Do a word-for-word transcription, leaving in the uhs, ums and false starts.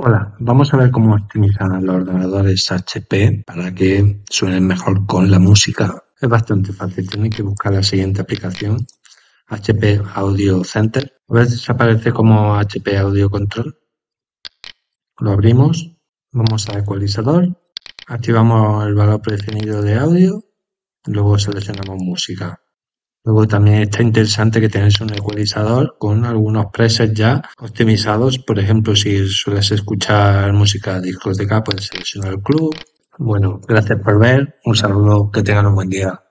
Hola, vamos a ver cómo optimizar los ordenadores H P para que suenen mejor con la música. Es bastante fácil, tenéis que buscar la siguiente aplicación, H P Audio Center. A ver si aparece como H P Audio Control. Lo abrimos, vamos a ecualizador, activamos el valor predefinido de audio, luego seleccionamos música. Luego también está interesante que tenéis un ecualizador con algunos presets ya optimizados. Por ejemplo, si sueles escuchar música discoteca, puedes seleccionar el club. Bueno, gracias por ver. Un saludo, que tengan un buen día.